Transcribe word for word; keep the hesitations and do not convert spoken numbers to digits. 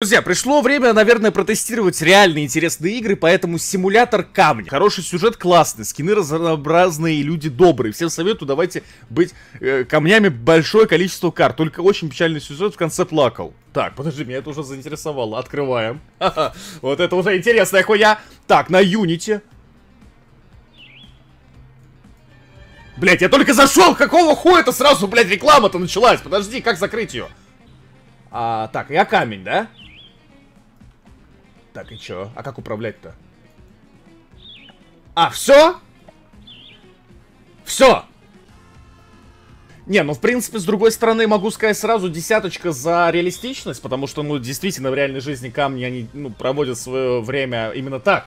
Друзья, пришло время, наверное, протестировать реальные интересные игры, поэтому симулятор камня. Хороший сюжет, классный, скины разнообразные, люди добрые. Всем советую, давайте быть э, камнями большое количество карт. Только очень печальный сюжет, в конце плакал. Так, подожди, меня это уже заинтересовало. Открываем. Ха-ха. Вот это уже интересная хуя. Так, на Юнити. Блять, я только зашел, какого хуя-то сразу, блять, реклама-то началась. Подожди, как закрыть ее? А, так, я камень, да? Так, и чё? А как управлять-то? А, все? Все! Не, ну, в принципе, с другой стороны, могу сказать сразу десяточка за реалистичность, потому что, ну, действительно, в реальной жизни камни, они, ну, проводят свое время именно так.